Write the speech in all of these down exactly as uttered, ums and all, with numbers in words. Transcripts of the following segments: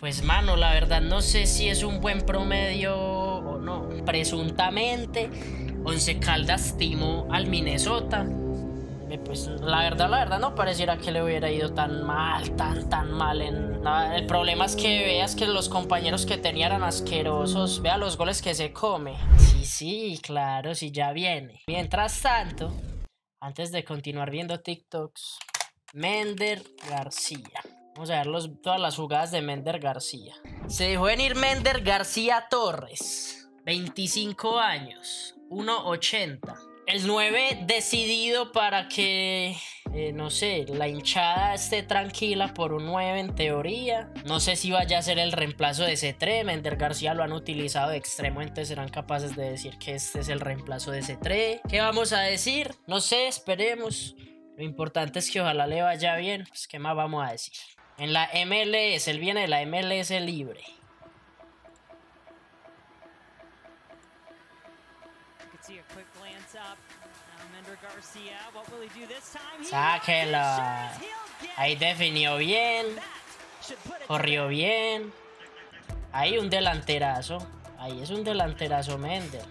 Pues mano, la verdad no sé si es un buen promedio o no. Presuntamente, Once Caldas estimó al Minnesota. Pues la verdad, la verdad no pareciera que le hubiera ido tan mal, tan, tan mal en nada. El problema es que veas que los compañeros que tenía eran asquerosos. Vea los goles que se come. Sí, sí, claro, sí, ya viene. Mientras tanto, antes de continuar viendo TikToks, Mender García. Vamos a ver los, todas las jugadas de Mender García. Se dejó venir Mender García Torres, veinticinco años, uno ochenta. El nueve decidido para que, eh, no sé, la hinchada esté tranquila por un nueve en teoría. No sé si vaya a ser el reemplazo de C tres. Mender García lo han utilizado de extremo, entonces serán capaces de decir que este es el reemplazo de C tres. ¿Qué vamos a decir? No sé, esperemos. Lo importante es que ojalá le vaya bien. Pues, ¿qué más vamos a decir? En la M L S, él viene de la M L S libre. Sáquela. Ahí definió bien. Corrió bien. Ahí un delanterazo. Ahí es un delanterazo Mender.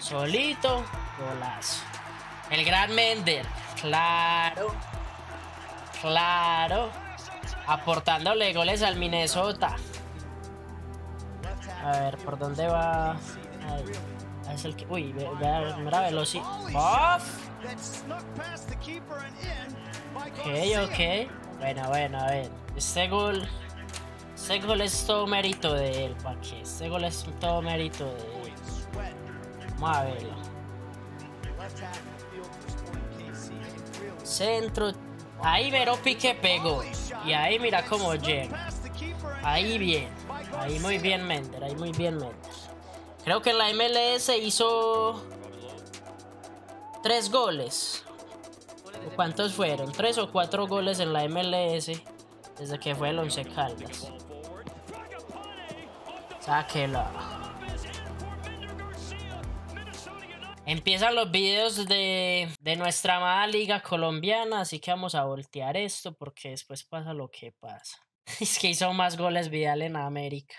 Solito. Golazo. El gran Mender. Claro. Claro. Aportándole goles al Minnesota. A ver, ¿por dónde va? Ahí. Es el que... Uy, ve, ve, mira velocidad. ¡Off! Ok, ok. Bueno, bueno, a ver. Este gol... Este gol es todo mérito de él, ¿para qué? Este gol es todo mérito de él. Vamos a verlo. Centro... Ahí mero pique pegó. Y ahí mira cómo llega. Ahí bien. Ahí muy bien Mender, ahí muy bien Mender. Creo que en la M L S hizo tres goles. ¿Cuántos fueron? Tres o cuatro goles en la M L S desde que fue el Once Caldas. Sáquela. Empiezan los videos de, de nuestra amada liga colombiana, así que vamos a voltear esto porque después pasa lo que pasa. Es que hizo más goles Vidal en América.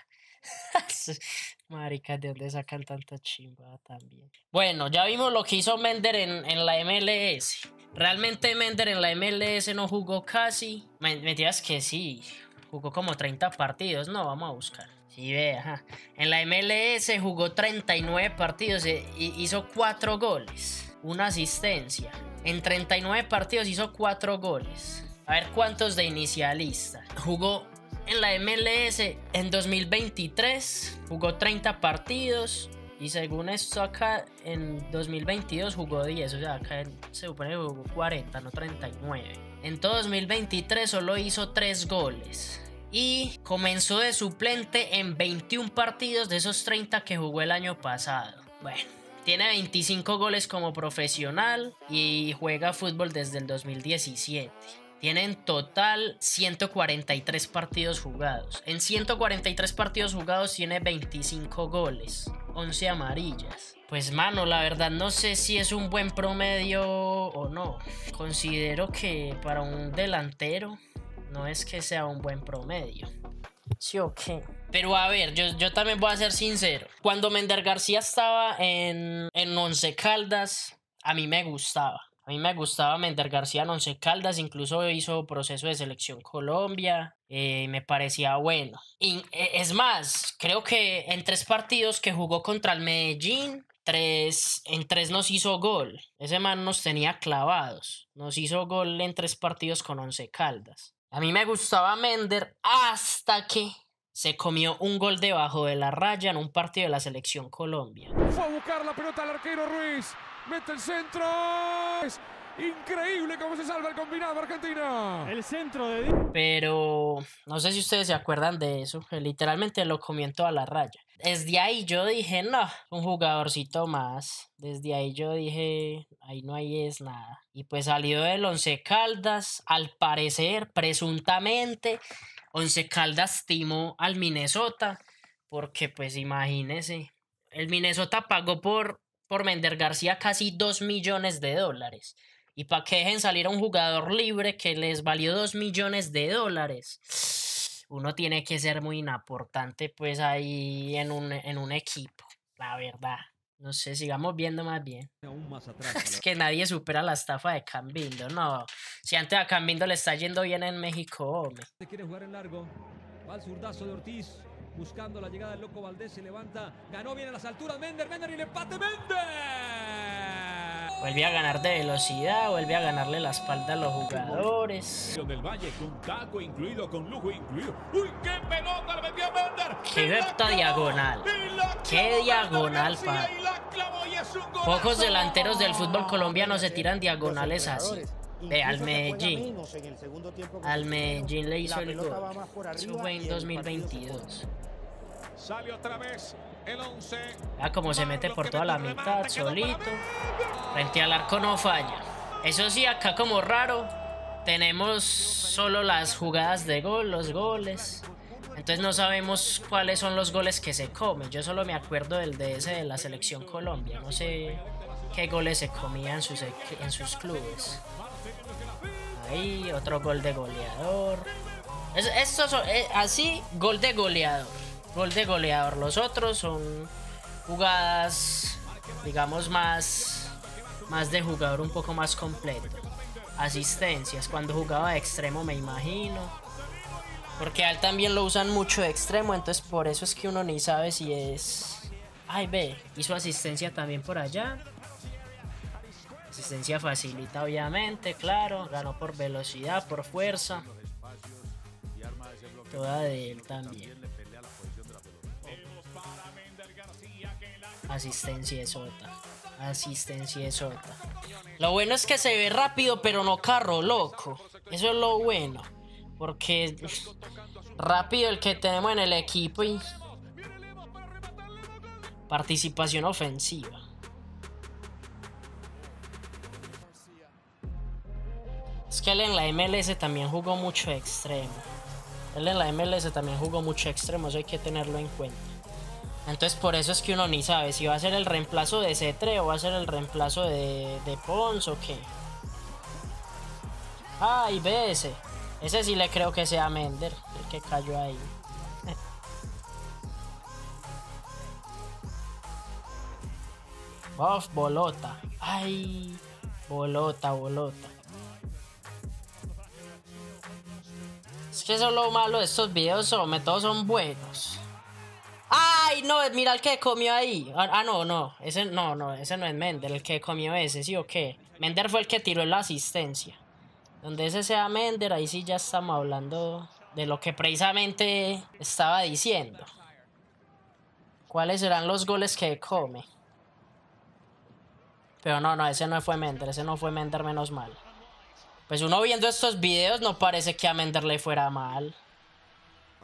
Marica, ¿de dónde sacan tanta chimba también? Bueno, ya vimos lo que hizo Mender en, en la M L S. Realmente Mender en la M L S no jugó casi. Me, me digas que sí, jugó como treinta partidos. No, vamos a buscar. Sí, ve, ajá. En la M L S jugó treinta y nueve partidos e hizo cuatro goles. Una asistencia. En treinta y nueve partidos hizo cuatro goles. A ver cuántos de inicialista. Jugó... En la M L S en dos mil veintitrés jugó treinta partidos y según esto acá en dos mil veintidós jugó diez, o sea acá se supone que jugó cuarenta, no treinta y nueve. En todo dos mil veintitrés solo hizo tres goles y comenzó de suplente en veintiún partidos de esos treinta que jugó el año pasado. Bueno, tiene veinticinco goles como profesional y juega fútbol desde el dos mil diecisiete. Tiene en total ciento cuarenta y tres partidos jugados. En ciento cuarenta y tres partidos jugados tiene veinticinco goles, once amarillas. Pues mano, la verdad no sé si es un buen promedio o no. Considero que para un delantero no es que sea un buen promedio. Sí, ok. Pero a ver, yo, yo también voy a ser sincero. Cuando Mender García estaba en, en Once Caldas, a mí me gustaba. A mí me gustaba Mender García en Once Caldas, incluso hizo proceso de Selección Colombia, eh, me parecía bueno. Y, es más, creo que en tres partidos que jugó contra el Medellín, tres, en tres nos hizo gol. Ese man nos tenía clavados, nos hizo gol en tres partidos con Once Caldas. A mí me gustaba Mender hasta que... Se comió un gol debajo de la raya en un partido de la Selección Colombia. Fue a buscar la pelota al arquero Ruiz. Mete el centro. Es increíble cómo se salva el combinado argentino. El centro de Díaz. Pero no sé si ustedes se acuerdan de eso. Que literalmente lo comió en toda la raya. Desde ahí yo dije, no, un jugadorcito más. Desde ahí yo dije, ahí no hay es nada. Y pues salió del Once Caldas. Al parecer, presuntamente... Once Caldas timó al Minnesota, porque pues imagínense, el Minnesota pagó por, por Mender García casi dos millones de dólares y para que dejen salir a un jugador libre que les valió dos millones de dólares. Uno tiene que ser muy inaportante pues ahí en un, en un equipo, la verdad. No sé, sigamos viendo más bien. Aún más atrás, ¿no? Es que nadie supera la estafa de Cambindo, no. Si antes a Cambindo le está yendo bien en México, hombre. Se quiere jugar en largo. Va el zurdazo de Ortiz. Buscando la llegada del loco Valdés, se levanta. Ganó bien a las alturas Mender, Mender y el empate, Mender. Vuelve a ganar de velocidad, vuelve a ganarle la espalda a los jugadores. Del Valle, con taco incluido, con lujo incluido. ¡Uy, qué pelota le metió Mender! ¡Qué vepta diagonal! ¡Qué diagonal, pa! Pocos delanteros del fútbol colombiano se tiran diagonales así. Ve, al Medellín. Al Medellín le hizo el gol. Eso fue en dos mil veintidós. Sale otra vez el once. Vea cómo se mete por toda la mitad, solito. Frente al arco no falla. Eso sí, acá como raro, tenemos solo las jugadas de gol, los goles. Entonces no sabemos cuáles son los goles que se comen. Yo solo me acuerdo del de ese de la Selección Colombia. No sé qué goles se comían en sus, en sus clubes. Ahí, otro gol de goleador. Es, estos son, es, así, gol de goleador. Gol de goleador. Los otros son jugadas, digamos, más, más de jugador un poco más completo. Asistencias, cuando jugaba de extremo, me imagino. Porque a él también lo usan mucho de extremo, entonces por eso es que uno ni sabe si es... Ay, ve, hizo asistencia también por allá. Asistencia facilita, obviamente, claro. Ganó por velocidad, por fuerza. Toda de él también. Asistencia es otra. Asistencia es otra. Lo bueno es que se ve rápido, pero no carro loco. Eso es lo bueno. Porque rápido el que tenemos en el equipo y participación ofensiva. Es que él en la M L S también jugó mucho extremo. Él en la M L S también jugó mucho extremo, eso hay que tenerlo en cuenta. Entonces por eso es que uno ni sabe si va a ser el reemplazo de C tres o va a ser el reemplazo de, de Pons o qué. ¡Ay, ve ese! Ese sí le creo que sea Mender, el que cayó ahí. Uf, bolota. Ay, bolota, bolota. Es que eso es lo malo de estos videos, hombre, todos son buenos. Ay, no, mira el que comió ahí. Ah, ah, no, no, ese no, no, ese no es Mender, el que comió ese, ¿sí o qué? Mender fue el que tiró la asistencia. Donde ese sea Mender, ahí sí ya estamos hablando de lo que precisamente estaba diciendo. ¿Cuáles serán los goles que come? Pero no, no, ese no fue Mender, ese no fue Mender, menos mal. Pues uno viendo estos videos no parece que a Mender le fuera mal.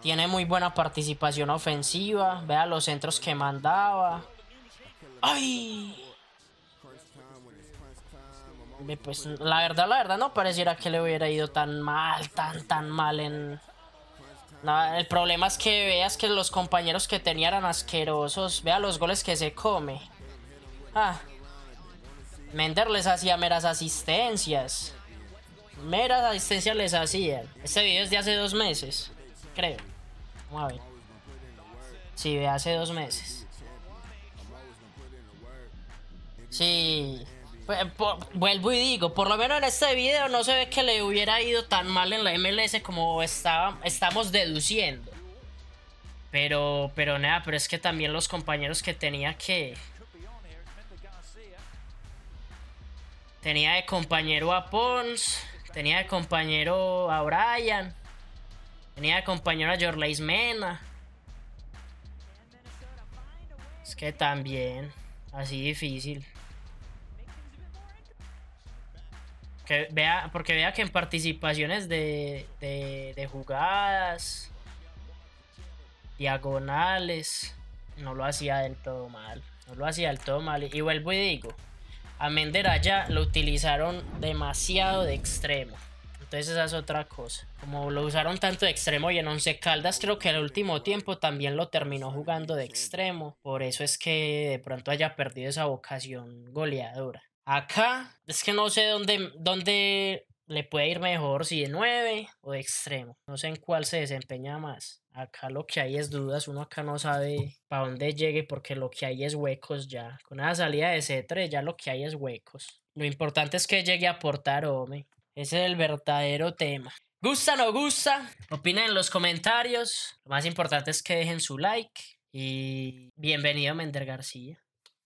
Tiene muy buena participación ofensiva. Vea los centros que mandaba. ¡Ay! Pues la verdad, la verdad no pareciera que le hubiera ido tan mal, tan, tan mal en... No, el problema es que veas que los compañeros que tenía eran asquerosos. Vea los goles que se come. Ah. Mender les hacía meras asistencias. Meras asistencias les hacían. Este video es de hace dos meses, creo. Vamos a ver. Sí, de hace dos meses. Sí. Vuelvo y digo, por lo menos en este video no se ve que le hubiera ido tan mal en la M L S como estaba, estamos deduciendo. Pero, pero nada, pero es que también los compañeros que tenía que... Tenía de compañero a Pons, tenía de compañero a Brian, tenía de compañero a Jorlais Mena. Es que también, así difícil. Que vea, porque vea que en participaciones de, de, de jugadas, diagonales, no lo hacía del todo mal. No lo hacía del todo mal. Y vuelvo y digo, a Mender allá lo utilizaron demasiado de extremo. Entonces esa es otra cosa. Como lo usaron tanto de extremo y en Once Caldas creo que el último tiempo también lo terminó jugando de extremo. Por eso es que de pronto haya perdido esa vocación goleadora. Acá es que no sé dónde, dónde le puede ir mejor, si de nueve o de extremo. No sé en cuál se desempeña más. Acá lo que hay es dudas. Uno acá no sabe para dónde llegue porque lo que hay es huecos ya. Con esa salida de C tres ya lo que hay es huecos. Lo importante es que llegue a aportar, hombre. Ese es el verdadero tema. ¿Gusta o no gusta? Opinen en los comentarios. Lo más importante es que dejen su like. Y bienvenido a Mender García.